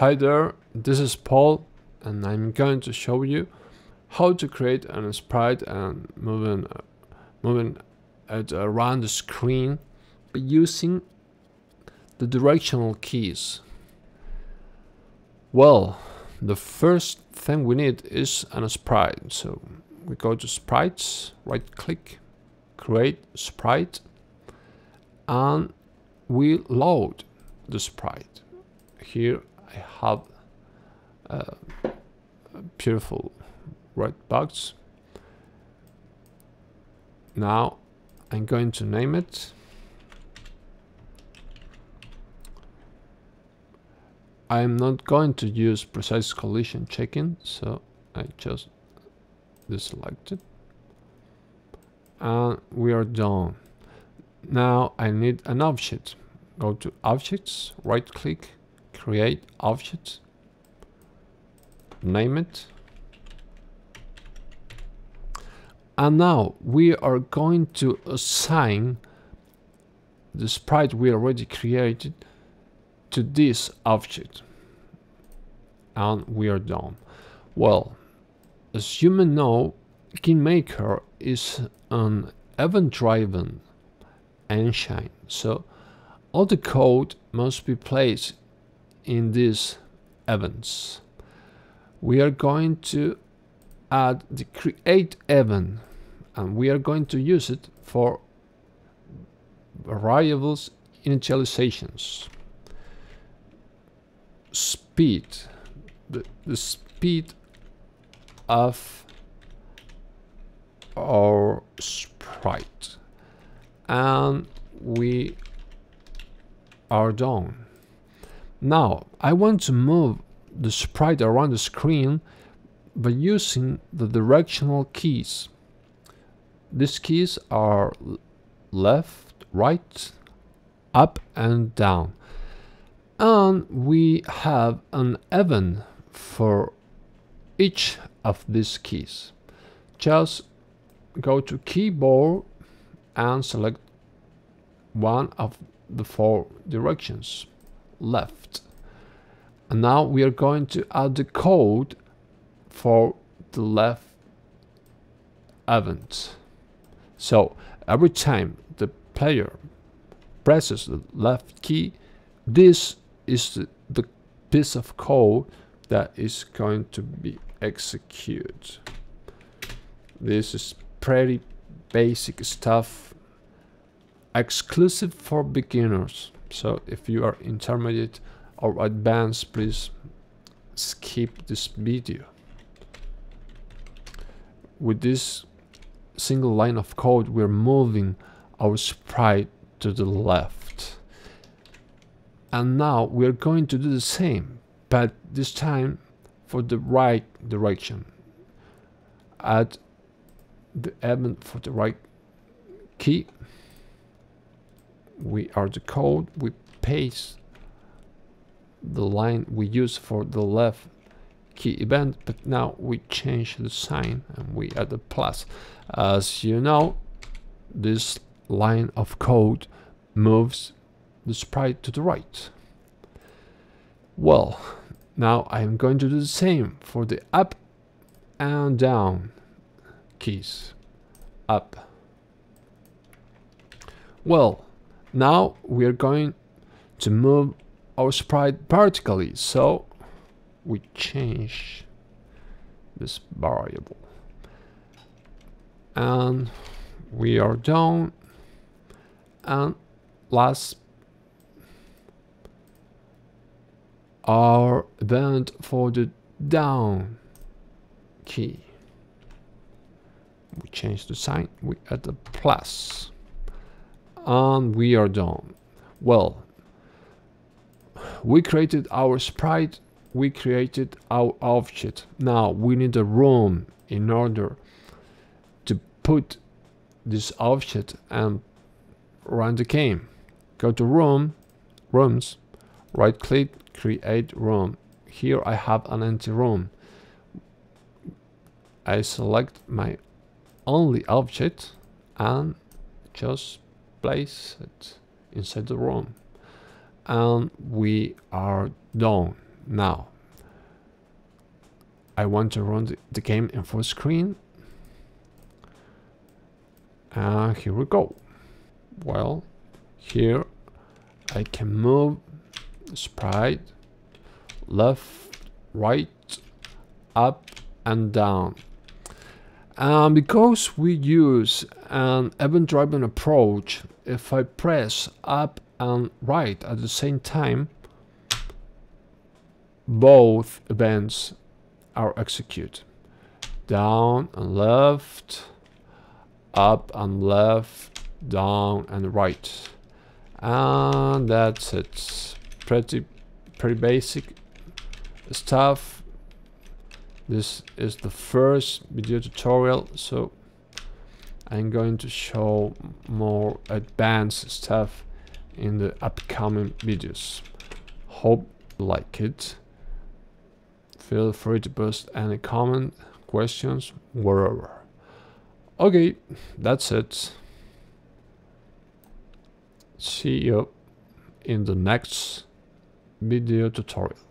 Hi there, this is Paul and I'm going to show you how to create a sprite and moving it around the screen by using the directional keys. Well, the first thing we need is a sprite, so we go to sprites, right click, create sprite, and we load the sprite. Here I have a beautiful red box. Now I'm going to name it. I'm not going to use precise collision checking, so I just deselect it. And we are done. Now I need an object. Go to objects, right click, create object, name it, and now we are going to assign the sprite we already created to this object, and we are done. Well, as you may know, Game Maker is an event-driven engine, so all the code must be placed in these events. We are going to add the create event, and we are going to use it for variables initializations. Speed, the speed of our sprite, and we are done. Now I want to move the sprite around the screen by using the directional keys. These keys are left, right, up and down. And we have an event for each of these keys. Just go to keyboard and select one of the four directions, left. And now we are going to add the code for the left event. So every time the player presses the left key, this is the piece of code that is going to be executed. This is pretty basic stuff, exclusive for beginners. So if you are intermediate or advanced, please skip this video. With this single line of code, we're moving our sprite to the left. And now we're going to do the same, but this time for the right direction. Add the event for the right key. We are the code, we paste the line we use for the left key event, but now we change the sign and we add a plus. As you know, this line of code moves the sprite to the right. Well, now I'm going to do the same for the up and down keys. Up. Well, now we are going to move our sprite vertically, so we change this variable and we are done. And last, our event for the down key, we change the sign, we add a plus, and we are done. Well, we created our sprite, we created our object. Now we need a room in order to put this object and run the game. Go to room, rooms, right click, create room. Here I have an empty room. I select my only object and just place it inside the room, and we are done. Now, I want to run the game in full screen. Here we go. Well, here I can move sprite left, right, up and down. Because we use an event-driven approach, if I press up and right at the same time, both events are executed. Down and left, up and left, down and right. And that's it. Pretty basic stuff. This is the first video tutorial, so I'm going to show more advanced stuff in the upcoming videos. Hope you like it. Feel free to post any comment, questions, wherever. Okay, that's it. See you in the next video tutorial.